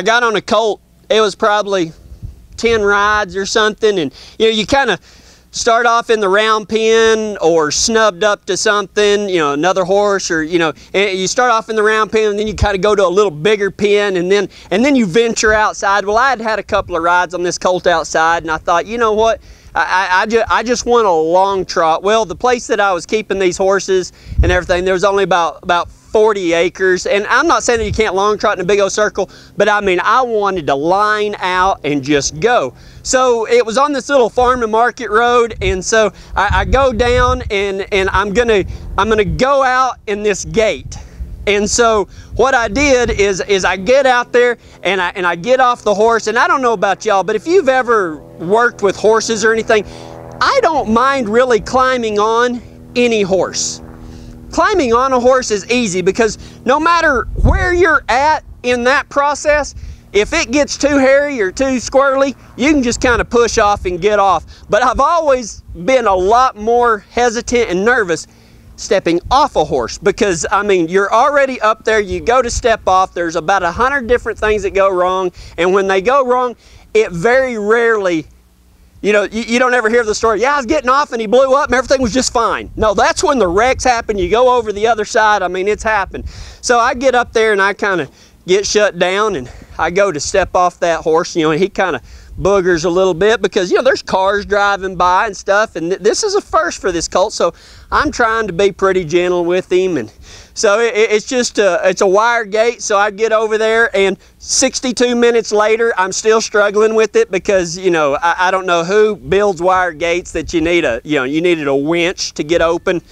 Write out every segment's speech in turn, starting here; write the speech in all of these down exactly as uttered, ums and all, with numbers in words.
I got on a colt. It was probably ten rides or something, and you know, you kind of start off in the round pen or snubbed up to something, you know, another horse, or you know, and you start off in the round pen and then you kind of go to a little bigger pen, and then and then you venture outside. Well, I had had a couple of rides on this colt outside, and I thought, you know what, I, I, I, ju I just want a long trot. Well, the place that I was keeping these horses and everything, there was only about about forty acres, and I'm not saying that you can't long trot in a big old circle, but I mean, I wanted to line out and just go. So it was on this little farm to market road, and so I, I go down, and and I'm gonna I'm gonna go out in this gate. And so what I did is is I get out there and I and I get off the horse, and I don't know about y'all, but if you've ever worked with horses or anything, I don't mind really climbing on any horse. Climbing on a horse is easy, because no matter where you're at in that process, if it gets too hairy or too squirrely, you can just kind of push off and get off. But I've always been a lot more hesitant and nervous stepping off a horse, because I mean, you're already up there, you go to step off, there's about a hundred different things that go wrong, and when they go wrong, it very rarely, you know, you, you don't ever hear the story, yeah, I was getting off and he blew up and everything was just fine. No, that's when the wrecks happen. You go over the other side. I mean, it's happened. So I get up there and I kind of get shut down, and I go to step off that horse, you know, and he kind of boogers a little bit, because, you know, there's cars driving by and stuff, and th this is a first for this colt, so I'm trying to be pretty gentle with him. And so it, it's just a, it's a wire gate, so I get over there, and sixty-two minutes later, I'm still struggling with it, because, you know, I, I don't know who builds wire gates that you need a, you know, you needed a winch to get open.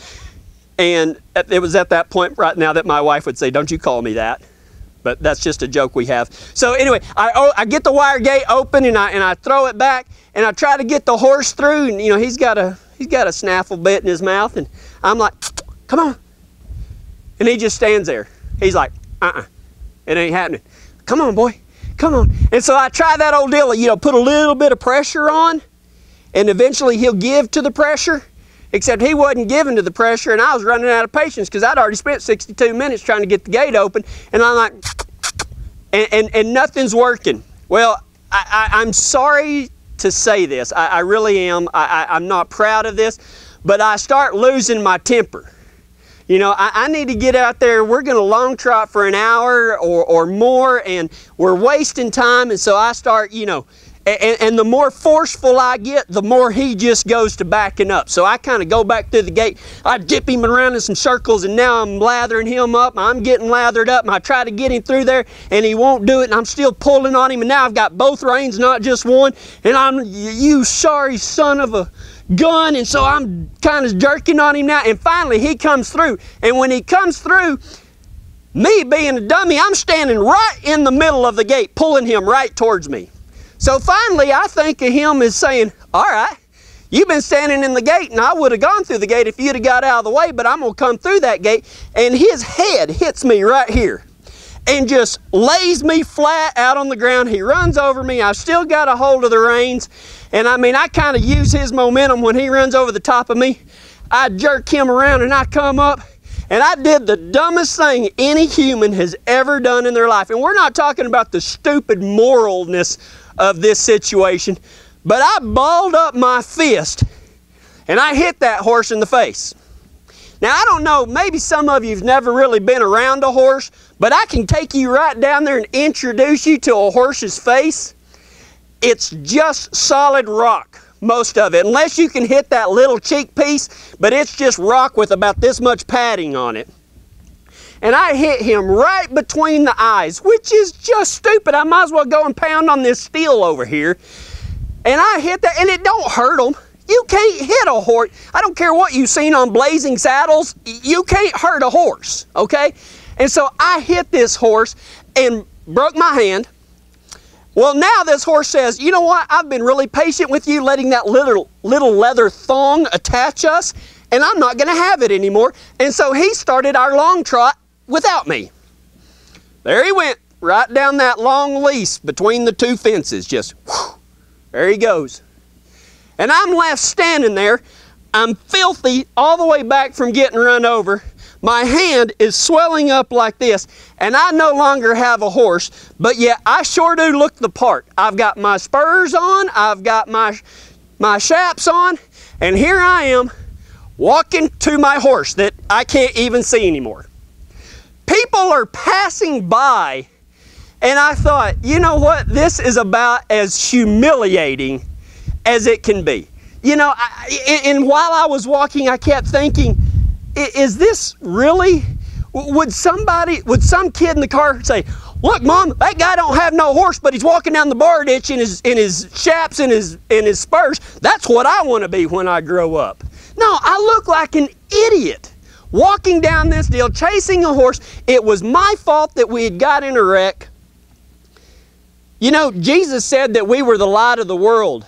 And it was at that point right now that my wife would say, don't you call me that. But that's just a joke we have. So anyway, I, oh, I get the wire gate open, and I, and I throw it back, and I try to get the horse through, and you know, he's got a, he's got a snaffle bit in his mouth, and I'm like, come on. And he just stands there. He's like, uh-uh, it ain't happening. Come on, boy, come on. And so I try that old deal, you know, put a little bit of pressure on, and eventually he'll give to the pressure, except he wasn't giving to the pressure, and I was running out of patience, because I'd already spent sixty-two minutes trying to get the gate open, and I'm like, and, and, and nothing's working. Well, I, I, I'm sorry to say this. I, I really am. I, I, I'm not proud of this, but I start losing my temper. You know, I, I need to get out there. We're going to long trot for an hour or, or more, and we're wasting time, and so I start, you know, And, and the more forceful I get, the more he just goes to backing up. So I kind of go back through the gate. I dip him around in some circles, and now I'm lathering him up. I'm getting lathered up, and I try to get him through there, and he won't do it, and I'm still pulling on him, and now I've got both reins, not just one, and I'm, you sorry son of a gun, and so I'm kind of jerking on him now, and finally he comes through, and when he comes through, me being a dummy, I'm standing right in the middle of the gate, pulling him right towards me. So finally, I think of him as saying, all right, you've been standing in the gate, and I would have gone through the gate if you'd have got out of the way, but I'm going to come through that gate. And his head hits me right here and just lays me flat out on the ground. He runs over me. I've still got a hold of the reins. And, I mean, I kind of use his momentum when he runs over the top of me. I jerk him around, and I come up. And I did the dumbest thing any human has ever done in their life. And we're not talking about the stupid moralness of this situation, but I balled up my fist and I hit that horse in the face. Now, I don't know, maybe some of you've never really been around a horse, but I can take you right down there and introduce you to a horse's face. It's just solid rock, most of it, unless you can hit that little cheek piece, but it's just rock with about this much padding on it. And I hit him right between the eyes, which is just stupid. I might as well go and pound on this steel over here. And I hit that, and it don't hurt him. You can't hit a horse. I don't care what you've seen on Blazing Saddles. You can't hurt a horse, okay? And so I hit this horse and broke my hand. Well, now this horse says, you know what? I've been really patient with you, letting that little, little leather thong attach us, and I'm not going to have it anymore. And so he started our long trot without me. There he went, right down that long lease between the two fences, just whew, there he goes. And I'm left standing there. I'm filthy all the way back from getting run over. My hand is swelling up like this, and I no longer have a horse, but yet I sure do look the part. I've got my spurs on, I've got my, my chaps on, and here I am walking to my horse that I can't even see anymore. People are passing by, and I thought, you know what? This is about as humiliating as it can be. You know, I, and while I was walking, I kept thinking, is this really? Would somebody, would some kid in the car say, look, Mom, that guy don't have no horse, but he's walking down the bar ditch in his, in his chaps and his, in his spurs. That's what I want to be when I grow up. No, I look like an idiot walking down this deal, chasing a horse. It was my fault that we had got in a wreck. You know, Jesus said that we were the light of the world.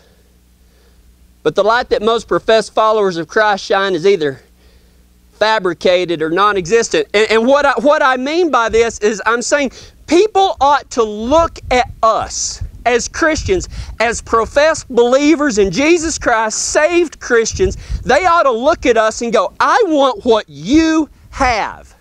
But the light that most professed followers of Christ shine is either fabricated or non-existent. And, and what, I, what I mean by this is I'm saying people ought to look at us as Christians, as professed believers in Jesus Christ, saved Christians. They ought to look at us and go, I want what you have.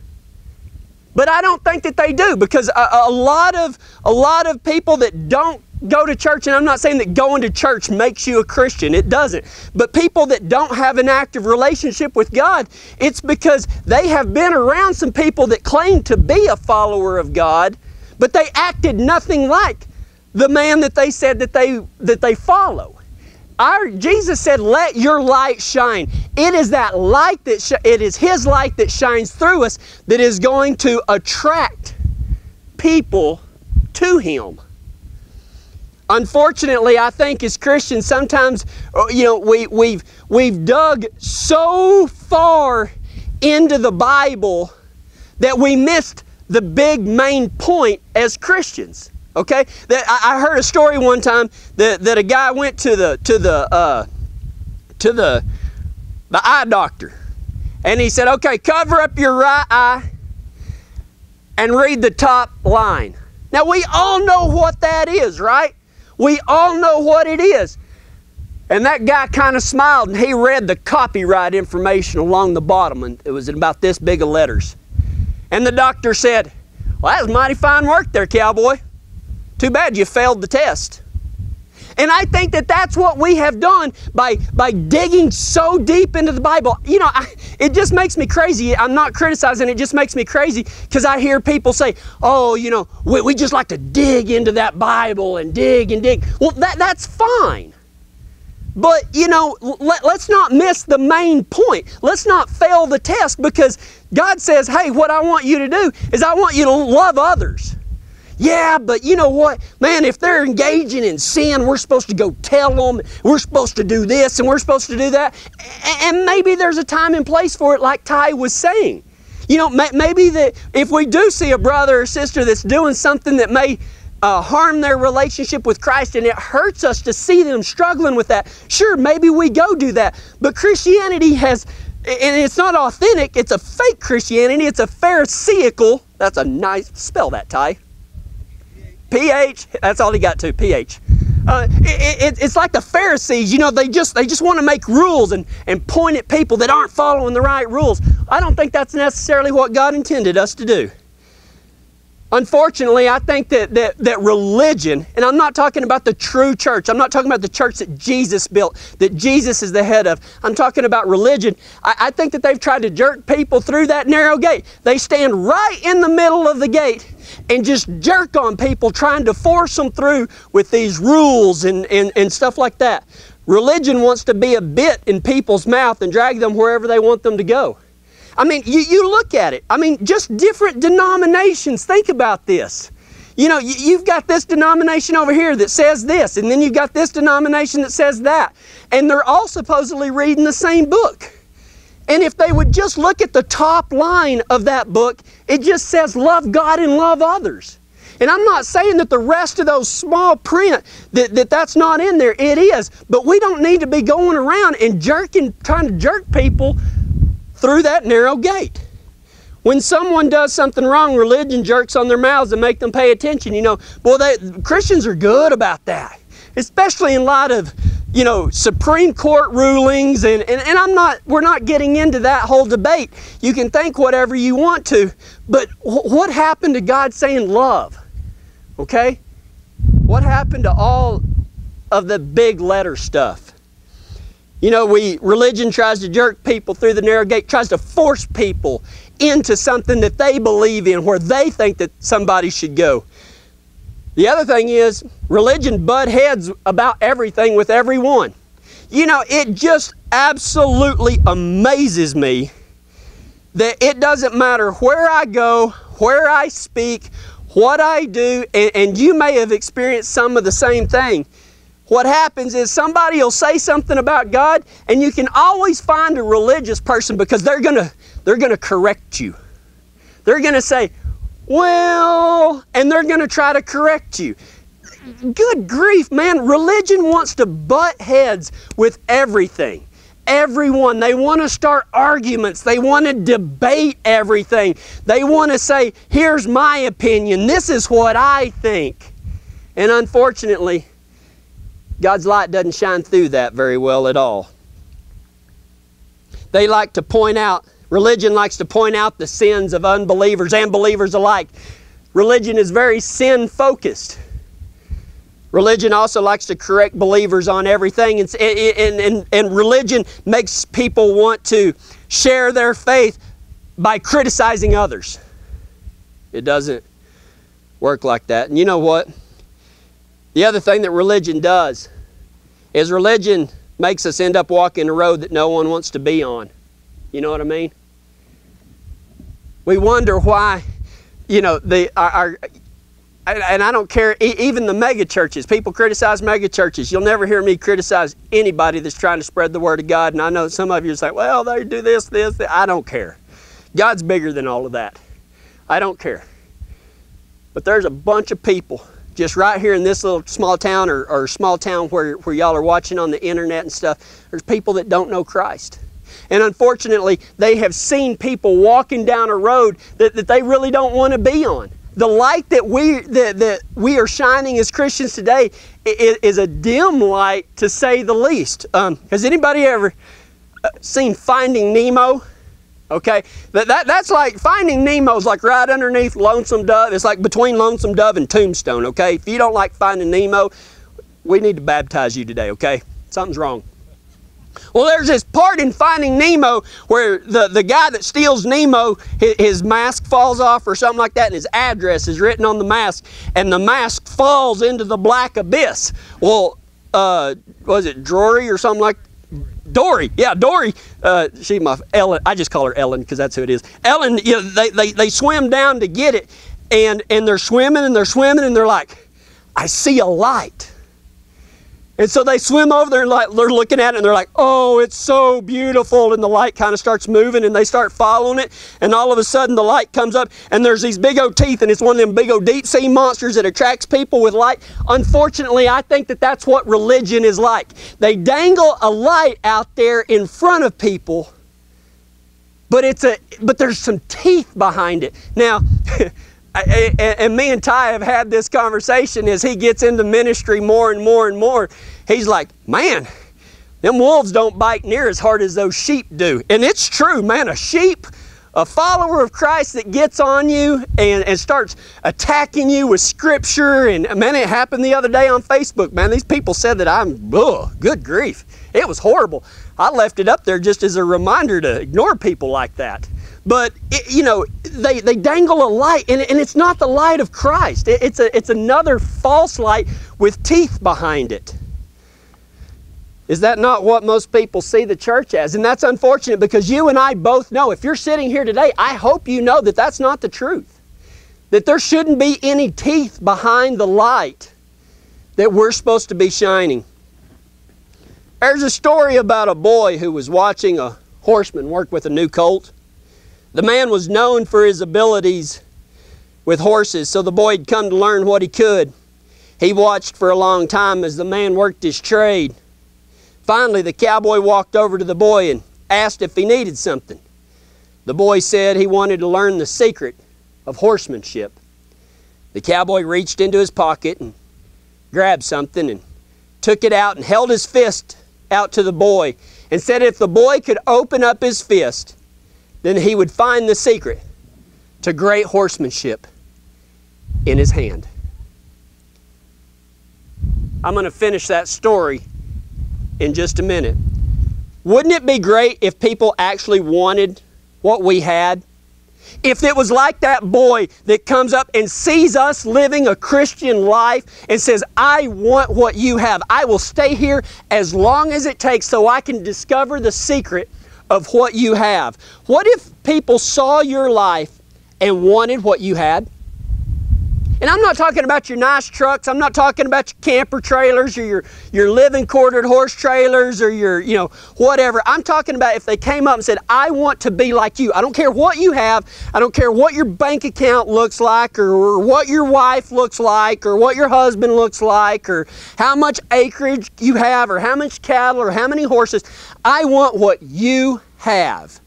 But I don't think that they do, because a, a, lot of, a lot of people that don't go to church, and I'm not saying that going to church makes you a Christian, it doesn't. But people that don't have an active relationship with God, it's because they have been around some people that claim to be a follower of God, but they acted nothing like the man that they said that they, that they follow. Our, Jesus said, let your light shine. It is that light that, sh it is His light that shines through us that is going to attract people to Him. Unfortunately, I think as Christians, sometimes, you know, we, we've, we've dug so far into the Bible that we missed the big main point as Christians, okay? That, I, I heard a story one time that, that a guy went to the, to the, uh, to the, the eye doctor, and he said, okay, cover up your right eye and read the top line. Now, we all know what that is, right? We all know what it is. And that guy kind of smiled, and he read the copyright information along the bottom, and it was in about this big of letters. And the doctor said, well, that was mighty fine work there, cowboy. Too bad you failed the test. And I think that that's what we have done by, by digging so deep into the Bible. You know, I, it just makes me crazy. I'm not criticizing. It just makes me crazy because I hear people say, oh, you know, we, we just like to dig into that Bible and dig and dig. Well, that, that's fine. But, you know, let, let's not miss the main point. Let's not fail the test, because God says, hey, what I want you to do is I want you to love others. Yeah, but you know what? Man, if they're engaging in sin, we're supposed to go tell them, we're supposed to do this, and we're supposed to do that. And maybe there's a time and place for it, like Ty was saying. You know, maybe that if we do see a brother or sister that's doing something that may uh, harm their relationship with Christ, and it hurts us to see them struggling with that, sure, maybe we go do that. But Christianity has, and it's not authentic, it's a fake Christianity, it's a Pharisaical, that's a nice, spell that, Ty. P H, that's all he got to, P H. Uh, it, it, it's like the Pharisees, you know, they just they just want to make rules and, and point at people that aren't following the right rules. I don't think that's necessarily what God intended us to do. Unfortunately, I think that, that, that religion, and I'm not talking about the true church, I'm not talking about the church that Jesus built, that Jesus is the head of. I'm talking about religion. I, I think that they've tried to jerk people through that narrow gate. They stand right in the middle of the gate and just jerk on people, trying to force them through with these rules and, and, and stuff like that. Religion wants to be a bit in people's mouth and drag them wherever they want them to go. I mean, you, you look at it. I mean, just different denominations. Think about this. You know, you, you've got this denomination over here that says this, and then you've got this denomination that says that. And they're all supposedly reading the same book. And if they would just look at the top line of that book, it just says, love God and love others. And I'm not saying that the rest of those small print, that, that that's not in there. It is. But we don't need to be going around and jerking, trying to jerk people through that narrow gate. When someone does something wrong, religion jerks on their mouths and make them pay attention. You know, boy, they, Christians are good about that, especially in light of you know, Supreme Court rulings, and, and, and I'm not, we're not getting into that whole debate. You can think whatever you want to, but wh what happened to God saying love? Okay? What happened to all of the big letter stuff? You know, we religion tries to jerk people through the narrow gate, tries to force people into something that they believe in, where they think that somebody should go. The other thing is, religion butt heads about everything with everyone. You know, it just absolutely amazes me that it doesn't matter where I go, where I speak, what I do, and, and you may have experienced some of the same thing. What happens is somebody will say something about God, and you can always find a religious person, because they're gonna they're gonna correct you. They're gonna say, well, and they're gonna try to correct you. Good grief, man. Religion wants to butt heads with everything. Everyone. They want to start arguments. They want to debate everything. They want to say, here's my opinion. This is what I think. And unfortunately, God's light doesn't shine through that very well at all. They like to point out, religion likes to point out the sins of unbelievers and believers alike. Religion is very sin-focused. Religion also likes to correct believers on everything, and, and, and, and religion makes people want to share their faith by criticizing others. It doesn't work like that. And you know what? The other thing that religion does is religion makes us end up walking a road that no one wants to be on. You know what I mean? We wonder why, you know, the, our, our, and I don't care, even the mega churches, people criticize mega churches. You'll never hear me criticize anybody that's trying to spread the Word of God. And I know some of you are like, well, they do this, this, this. I don't care. God's bigger than all of that. I don't care. But there's a bunch of people just right here in this little small town, or, or small town where, where y'all are watching on the internet and stuff, there's people that don't know Christ. And unfortunately, they have seen people walking down a road that, that they really don't want to be on. The light that we, that, that we are shining as Christians today is, is a dim light, to say the least. Um, has anybody ever seen Finding Nemo? Okay, that, that, that's like, Finding Nemo's like right underneath Lonesome Dove. It's like between Lonesome Dove and Tombstone, okay? If you don't like Finding Nemo, we need to baptize you today, okay? Something's wrong. Well, there's this part in Finding Nemo where the, the guy that steals Nemo, his, his mask falls off or something like that, and his address is written on the mask, and the mask falls into the black abyss. Well, uh, was it Drury or something like that? Dory, yeah, Dory, uh, she, my, Ellen, I just call her Ellen because that's who it is. Ellen, you know, they, they, they swim down to get it, and, and they're swimming and they're swimming and they're like, I see a light. And so they swim over there and like, they're looking at it and they're like, oh, it's so beautiful. And the light kind of starts moving and they start following it. And all of a sudden the light comes up and there's these big old teeth, and it's one of them big old deep sea monsters that attracts people with light. Unfortunately, I think that that's what religion is like. They dangle a light out there in front of people, but, it's a, but there's some teeth behind it. Now, I, I, and me and Ty have had this conversation as he gets into ministry more and more and more. He's like, man, them wolves don't bite near as hard as those sheep do. And it's true, man. A sheep, a follower of Christ that gets on you and, and starts attacking you with scripture. And man, it happened the other day on Facebook. Man, these people said that I'm, ugh, good grief. It was horrible. I left it up there just as a reminder to ignore people like that. But, it, you know, they, they dangle a light, and, and it's not the light of Christ. It, it's, a, it's another false light with teeth behind it. Is that not what most people see the church as? And that's unfortunate, because you and I both know, if you're sitting here today, I hope you know that that's not the truth. That there shouldn't be any teeth behind the light that we're supposed to be shining. There's a story about a boy who was watching a horseman work with a new colt. The man was known for his abilities with horses, so the boy had come to learn what he could. He watched for a long time as the man worked his trade. Finally, the cowboy walked over to the boy and asked if he needed something. The boy said he wanted to learn the secret of horsemanship. The cowboy reached into his pocket and grabbed something and took it out and held his fist out to the boy and said if the boy could open up his fist, then he would find the secret to great horsemanship in his hand. I'm going to finish that story in just a minute. Wouldn't it be great if people actually wanted what we had? If it was like that boy that comes up and sees us living a Christian life and says, I want what you have. I will stay here as long as it takes so I can discover the secret of what you have. What if people saw your life and wanted what you had? And I'm not talking about your nice trucks. I'm not talking about your camper trailers or your, your living quartered horse trailers or your, you know, whatever. I'm talking about if they came up and said, I want to be like you. I don't care what you have. I don't care what your bank account looks like or, or what your wife looks like or what your husband looks like or how much acreage you have or how much cattle or how many horses. I want what you have.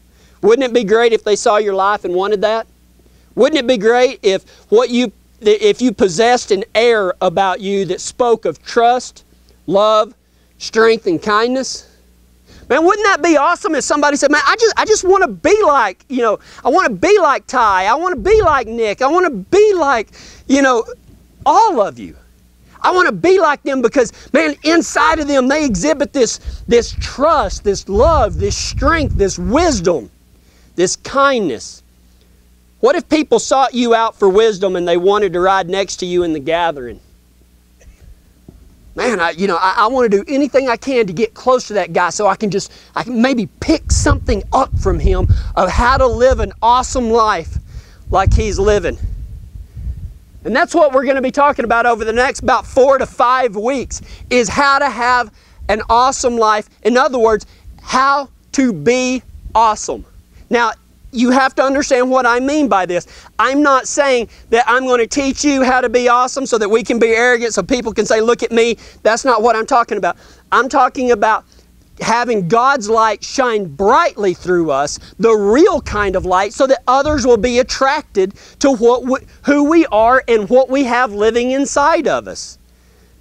Wouldn't it be great if they saw your life and wanted that? Wouldn't it be great if what you if you possessed an air about you that spoke of trust, love, strength, and kindness? Man, wouldn't that be awesome if somebody said, man, I just, I just want to be like, you know, I want to be like Ty. I want to be like Nick. I want to be like, you know, all of you. I want to be like them because, man, inside of them, they exhibit this, this trust, this love, this strength, this wisdom, this kindness. What if people sought you out for wisdom and they wanted to ride next to you in the gathering? Man, I, you know, I, I want to do anything I can to get close to that guy so I can just, I can maybe pick something up from him of how to live an awesome life like he's living. And that's what we're going to be talking about over the next about four to five weeks is how to have an awesome life. In other words, how to be awesome. Now, you have to understand what I mean by this. I'm not saying that I'm going to teach you how to be awesome so that we can be arrogant so people can say, look at me. That's not what I'm talking about. I'm talking about having God's light shine brightly through us, the real kind of light, so that others will be attracted to what we, who we are and what we have living inside of us.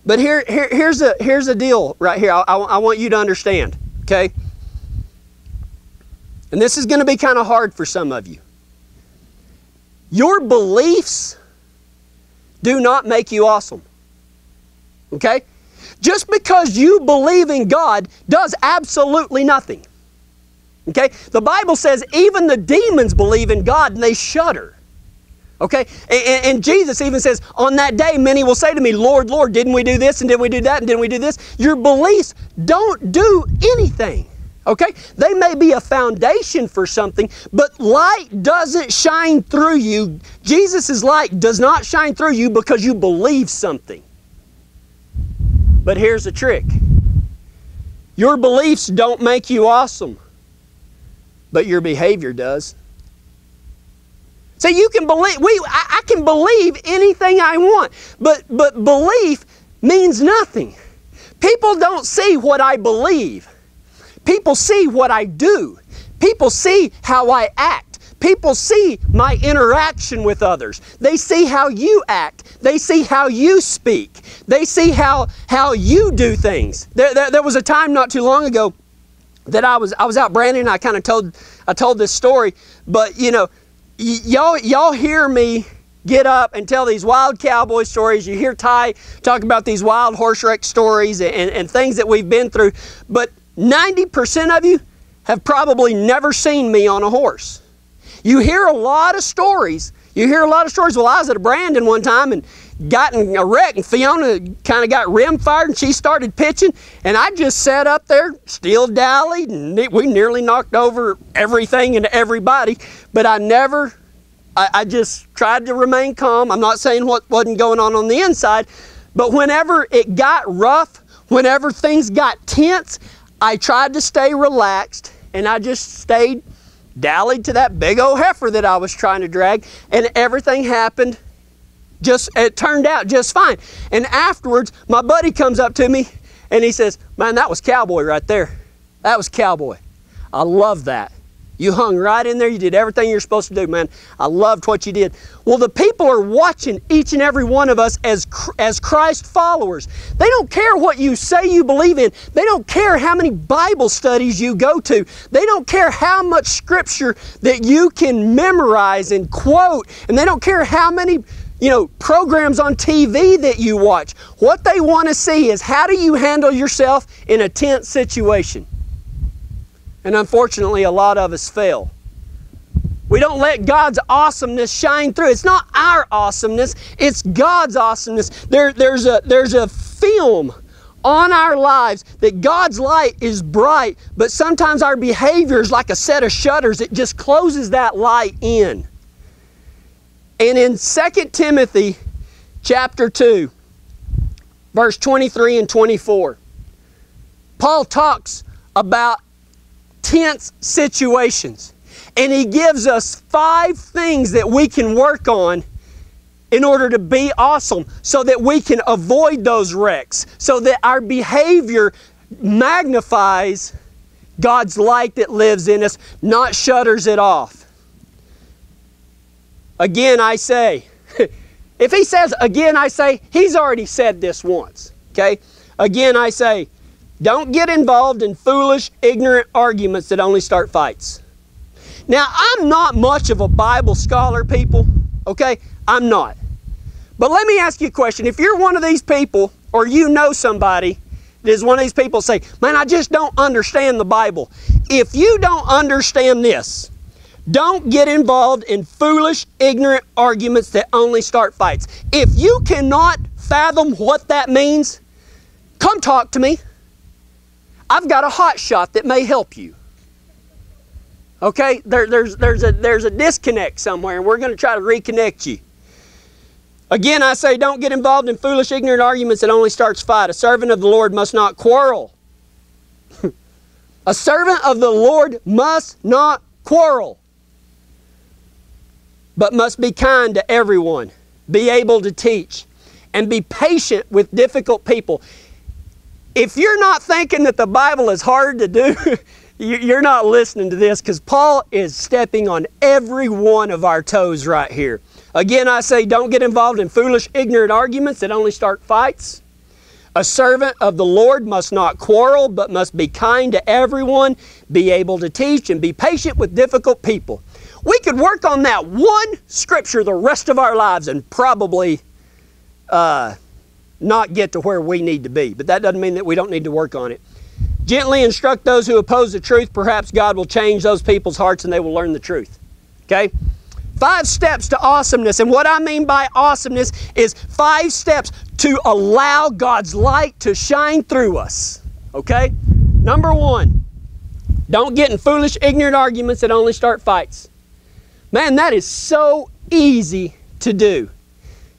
But here, here, here's, a, here's a deal right here I, I, I want you to understand, okay? And this is going to be kind of hard for some of you. Your beliefs do not make you awesome. Okay? Just because you believe in God does absolutely nothing. Okay? The Bible says even the demons believe in God and they shudder. Okay? And, and Jesus even says, on that day many will say to me, Lord, Lord, didn't we do this and did we do that and didn't we do this? Your beliefs don't do anything. Okay? They may be a foundation for something, but light doesn't shine through you. Jesus' light does not shine through you because you believe something. But here's the trick. Your beliefs don't make you awesome, but your behavior does. See, you can believe, we, I, I can believe anything I want, but, but belief means nothing. People don't see what I believe. People see what I do. People see how I act. People see my interaction with others. They see how you act. They see how you speak. They see how, how you do things. There, there, there was a time not too long ago that I was, I was out branding, and I kind of told, I told this story, but you know, y'all, y'all hear me get up and tell these wild cowboy stories. You hear Ty talk about these wild horse wreck stories and, and, and things that we've been through, but ninety percent of you have probably never seen me on a horse. You hear a lot of stories. You hear a lot of stories. Well, I was at a Brandon one time and got in a wreck, and Fiona kind of got rim fired, and she started pitching, and I just sat up there, still dallied, and we nearly knocked over everything and everybody, but I never, I, I just tried to remain calm. I'm not saying what wasn't going on on the inside, but whenever it got rough, whenever things got tense, I tried to stay relaxed, and I just stayed dallied to that big old heifer that I was trying to drag, and everything happened just, it turned out just fine. And afterwards, my buddy comes up to me, and he says, man, that was cowboy right there. That was cowboy. I love that. You hung right in there. You did everything you're supposed to do, man. I loved what you did. Well, the people are watching each and every one of us as, as Christ followers. They don't care what you say you believe in. They don't care how many Bible studies you go to. They don't care how much scripture that you can memorize and quote. And they don't care how many, you know, programs on T V that you watch. What they want to see is, how do you handle yourself in a tense situation? And unfortunately, a lot of us fail. We don't let God's awesomeness shine through. It's not our awesomeness, it's God's awesomeness. There, there's a, there's a film on our lives that God's light is bright, but sometimes our behavior is like a set of shutters. It just closes that light in. And in Second Timothy chapter two, verse twenty-three and twenty-four, Paul talks about tense situations. And he gives us five things that we can work on in order to be awesome, so that we can avoid those wrecks, so that our behavior magnifies God's light that lives in us, not shutters it off. Again, I say, if he says, again, I say, he's already said this once, okay? Again, I say, don't get involved in foolish, ignorant arguments that only start fights. Now, I'm not much of a Bible scholar, people, okay? I'm not. But let me ask you a question. If you're one of these people, or you know somebody that is one of these people, say, man, I just don't understand the Bible. If you don't understand this, don't get involved in foolish, ignorant arguments that only start fights. If you cannot fathom what that means, come talk to me. I've got a hot shot that may help you. Okay, there, there's, there's, a, there's a disconnect somewhere, and we're going to try to reconnect you. Again, I say, don't get involved in foolish, ignorant arguments that only starts fight. A servant of the Lord must not quarrel. A servant of the Lord must not quarrel, but must be kind to everyone, be able to teach, and be patient with difficult people. If you're not thinking that the Bible is hard to do, you're not listening to this, because Paul is stepping on every one of our toes right here. Again, I say, don't get involved in foolish, ignorant arguments that only start fights. A servant of the Lord must not quarrel, but must be kind to everyone, be able to teach, and be patient with difficult people. We could work on that one scripture the rest of our lives and probably uh, not get to where we need to be. But that doesn't mean that we don't need to work on it. Gently instruct those who oppose the truth. Perhaps God will change those people's hearts and they will learn the truth. Okay? Five steps to awesomeness. And what I mean by awesomeness is five steps to allow God's light to shine through us. Okay? Number one, don't get in foolish, ignorant arguments that only start fights. Man, that is so easy to do.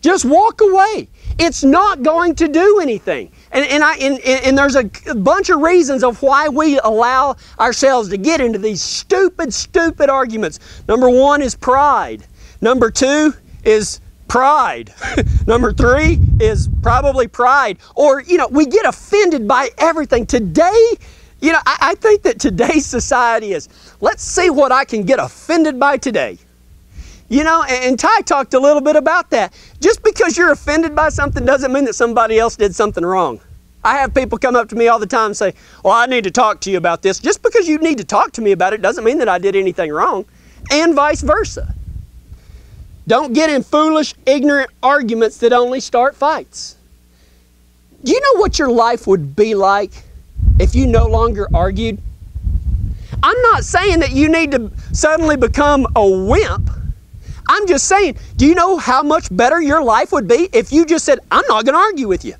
Just walk away. It's not going to do anything. And, and, I, and, and there's a bunch of reasons of why we allow ourselves to get into these stupid, stupid arguments. Number one is pride. Number two is pride. Number three is probably pride. Or, you know, we get offended by everything. Today, you know, I, I think that today's society is, let's see what I can get offended by today. You know, and Ty talked a little bit about that. Just because you're offended by something doesn't mean that somebody else did something wrong. I have people come up to me all the time and say, well, I need to talk to you about this. Just because you need to talk to me about it doesn't mean that I did anything wrong, and vice versa. Don't get in foolish, ignorant arguments that only start fights. Do you know what your life would be like if you no longer argued? I'm not saying that you need to suddenly become a wimp. I'm just saying, do you know how much better your life would be if you just said, I'm not going to argue with you?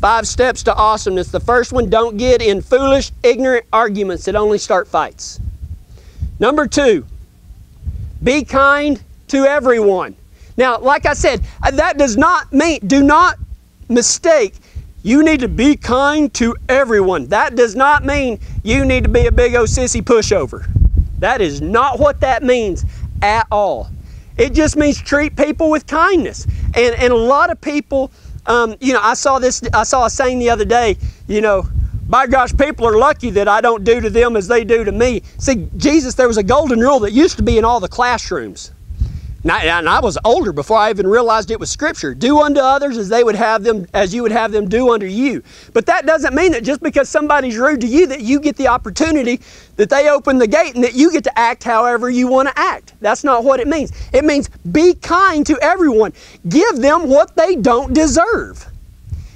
Five steps to awesomeness. The first one, don't get in foolish, ignorant arguments that only start fights. Number two, be kind to everyone. Now, like I said, that does not mean, do not mistake, you need to be kind to everyone. That does not mean you need to be a big old sissy pushover. That is not what that means at all. It just means treat people with kindness. And, and a lot of people, um, you know, I saw this, I saw a saying the other day, you know, By gosh, people are lucky that I don't do to them as they do to me. See, Jesus, there was a golden rule that used to be in all the classrooms. And I, and I was older before I even realized it was Scripture. Do unto others as they would have them, as you would have them do unto you. But that doesn't mean that just because somebody's rude to you that you get the opportunity, that they open the gate and that you get to act however you want to act. That's not what it means. It means be kind to everyone. Give them what they don't deserve.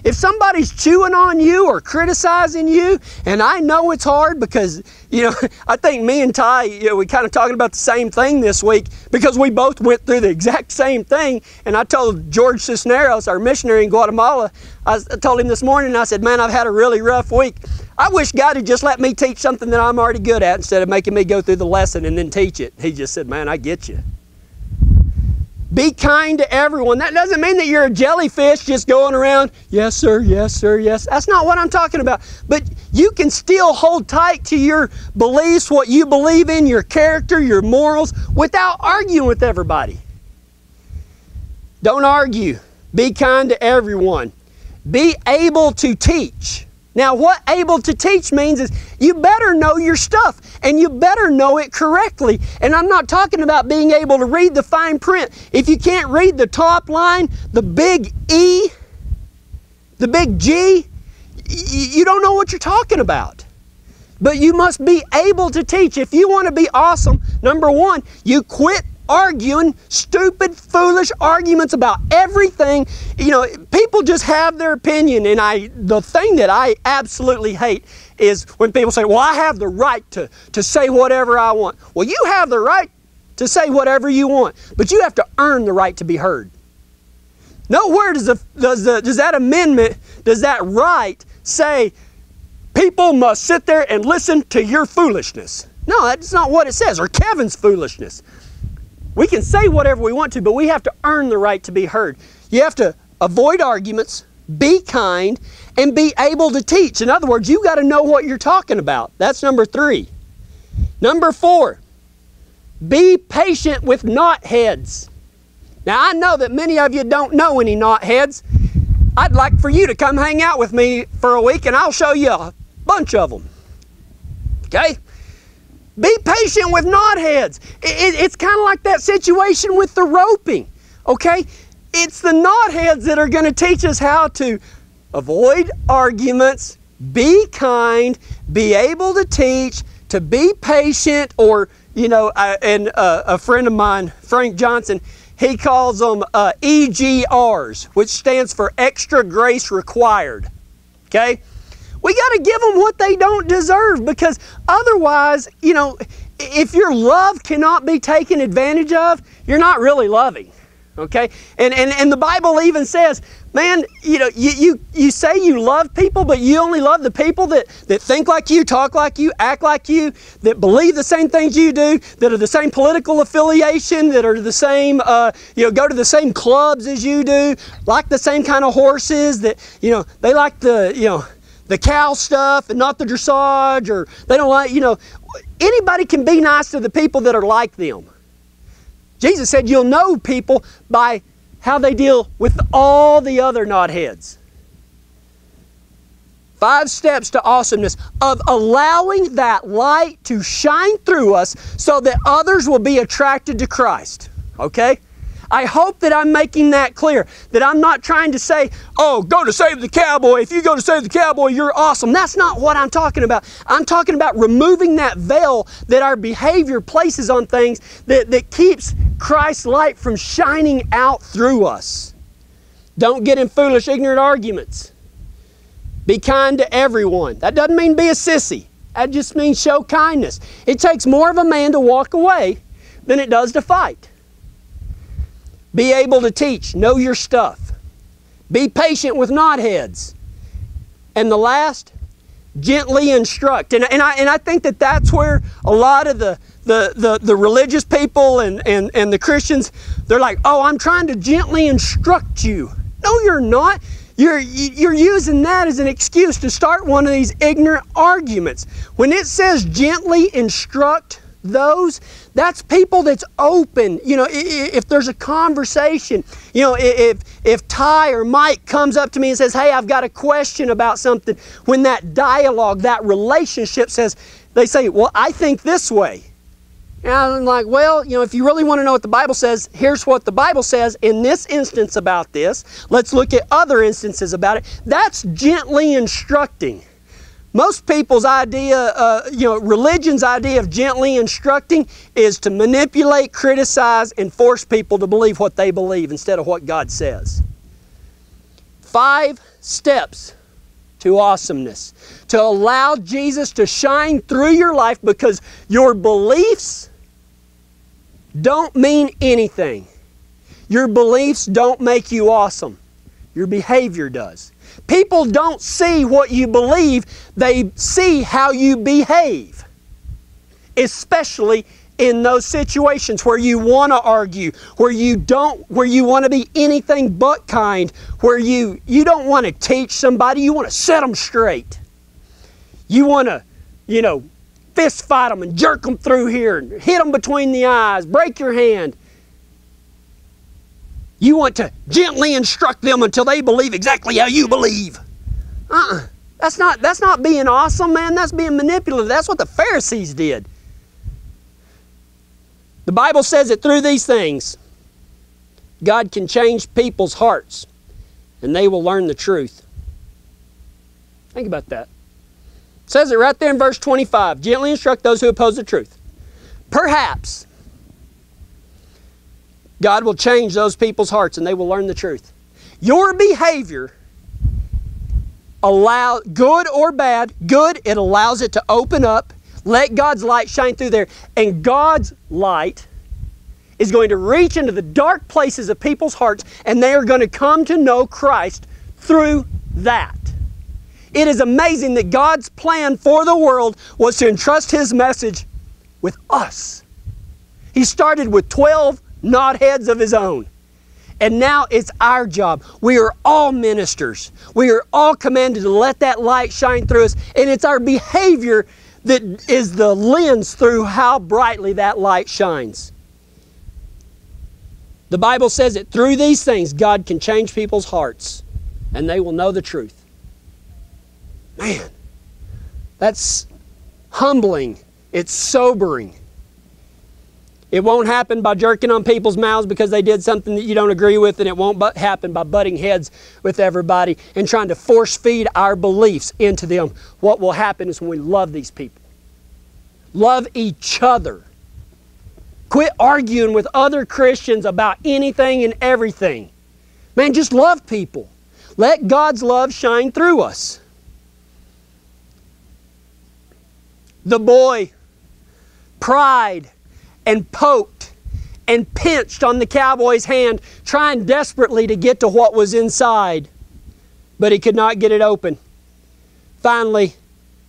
If somebody's chewing on you or criticizing you, and I know it's hard because, you know, I think me and Ty, you know, we kind of talking about the same thing this week because we both went through the exact same thing. And I told George Cisneros, our missionary in Guatemala, I told him this morning, I said, man, I've had a really rough week. I wish God had just let me teach something that I'm already good at instead of making me go through the lesson and then teach it. He just said, man, I get you. Be kind to everyone. That doesn't mean that you're a jellyfish just going around, yes, sir, yes, sir, yes. That's not what I'm talking about. But you can still hold tight to your beliefs, what you believe in, your character, your morals, without arguing with everybody. Don't argue. Be kind to everyone. Be able to teach. Now, what able to teach means is you better know your stuff and you better know it correctly. And I'm not talking about being able to read the fine print. If you can't read the top line, the big E, the big G, you don't know what you're talking about. But you must be able to teach. If you want to be awesome, number one, you quit arguing stupid, foolish arguments about everything. You know, people just have their opinion, and I the thing that I absolutely hate is when people say, well, I have the right to, to say whatever I want. Well, you have the right to say whatever you want, but you have to earn the right to be heard. Nowhere does, the, does, the, does that amendment, does that right say, people must sit there and listen to your foolishness. No, that's not what it says, or Kevin's foolishness. We can say whatever we want to, but we have to earn the right to be heard. You have to avoid arguments, be kind, and be able to teach. In other words, you've got to know what you're talking about. That's number three. Number four, be patient with knotheads. Now, I know that many of you don't know any knotheads. I'd like for you to come hang out with me for a week, and I'll show you a bunch of them. Okay? Be patient with knotheads. It, it, it's kind of like that situation with the roping, okay? It's the knotheads that are going to teach us how to avoid arguments, be kind, be able to teach, to be patient, or, you know, I, and uh, a friend of mine, Frank Johnson, he calls them uh, E G Rs, which stands for Extra Grace Required, okay? We got to give them what they don't deserve because otherwise, you know, if your love cannot be taken advantage of, you're not really loving, okay? And and, and the Bible even says, man, you know, you, you, you say you love people, but you only love the people that, that think like you, talk like you, act like you, that believe the same things you do, that are the same political affiliation, that are the same, uh, you know, go to the same clubs as you do, like the same kind of horses, that, you know, they like the, you know, the cow stuff and not the dressage, or they don't like, you know, anybody can be nice to the people that are like them. Jesus said you'll know people by how they deal with all the other knotheads. Five steps to awesomeness of allowing that light to shine through us so that others will be attracted to Christ, okay? I hope that I'm making that clear, that I'm not trying to say, oh, go to Save the Cowboy. If you go to Save the Cowboy, you're awesome. That's not what I'm talking about. I'm talking about removing that veil that our behavior places on things that, that keeps Christ's light from shining out through us. Don't get in foolish, ignorant arguments. Be kind to everyone. That doesn't mean be a sissy. That just means show kindness. It takes more of a man to walk away than it does to fight. Be able to teach. Know your stuff. Be patient with knotheads. And the last, gently instruct. And, and, I, and I think that that's where a lot of the, the, the, the religious people and, and, and the Christians, they're like, oh, I'm trying to gently instruct you. No, you're not. You're, you're using that as an excuse to start one of these ignorant arguments. When it says gently instruct those, that's people that's open. You know, if there's a conversation, you know, if if Ty or Mike comes up to me and says, hey, I've got a question about something, when that dialogue, that relationship says, they say, well, I think this way. And I'm like, well, you know, if you really want to know what the Bible says, here's what the Bible says in this instance about this. Let's look at other instances about it. That's gently instructing. Most people's idea, uh, you know, religion's idea of gently instructing is to manipulate, criticize, and force people to believe what they believe instead of what God says. Five steps to awesomeness. To allow Jesus to shine through your life, because your beliefs don't mean anything. Your beliefs don't make you awesome. Your behavior does. People don't see what you believe, they see how you behave. Especially in those situations where you want to argue, where you don't, where you want to be anything but kind, where you, you don't want to teach somebody, you want to set them straight. You want to, you know, fist fight them and jerk them through here and hit them between the eyes, break your hand. You want to gently instruct them until they believe exactly how you believe. Uh-uh. That's not, that's not being awesome, man. That's being manipulative. That's what the Pharisees did. The Bible says that through these things, God can change people's hearts and they will learn the truth. Think about that. It says it right there in verse twenty-five. Gently instruct those who oppose the truth. Perhaps God will change those people's hearts and they will learn the truth. Your behavior, allow, good or bad, good, it allows it to open up. Let God's light shine through there. And God's light is going to reach into the dark places of people's hearts, and they are going to come to know Christ through that. It is amazing that God's plan for the world was to entrust His message with us. He started with twelve knotheads of His own. And now it's our job. We are all ministers. We are all commanded to let that light shine through us. And it's our behavior that is the lens through how brightly that light shines. The Bible says that through these things, God can change people's hearts and they will know the truth. Man, that's humbling. It's sobering. It won't happen by jerking on people's mouths because they did something that you don't agree with, and it won't but happen by butting heads with everybody and trying to force feed our beliefs into them. What will happen is when we love these people. Love each other. Quit arguing with other Christians about anything and everything. Man, just love people. Let God's love shine through us. The boy pried and poked and pinched on the cowboy's hand, trying desperately to get to what was inside. But he could not get it open. Finally,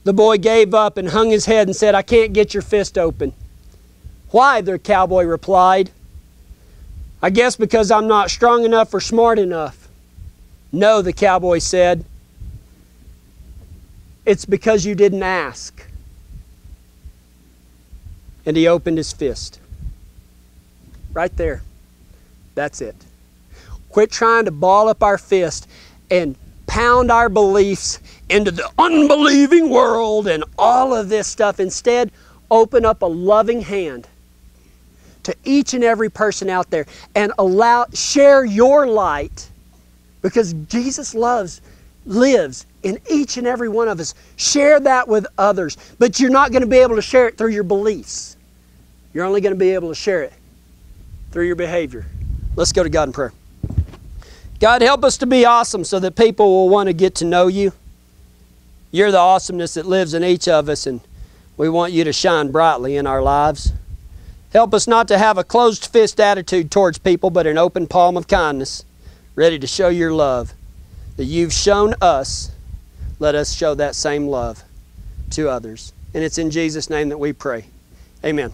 the boy gave up and hung his head and said, I can't get your fist open. Why? The cowboy replied. I guess because I'm not strong enough or smart enough. No, the cowboy said. It's because you didn't ask. And he opened his fist. Right there. That's it. Quit trying to ball up our fist and pound our beliefs into the unbelieving world and all of this stuff. Instead, open up a loving hand to each and every person out there and allow, share your light, because Jesus loves, lives in each and every one of us. Share that with others, but you're not going to be able to share it through your beliefs. You're only going to be able to share it through your behavior. Let's go to God in prayer. God, help us to be awesome so that people will want to get to know You. You're the awesomeness that lives in each of us, and we want You to shine brightly in our lives. Help us not to have a closed fist attitude towards people, but an open palm of kindness, ready to show Your love that You've shown us. Let us show that same love to others. And it's in Jesus' name that we pray. Amen.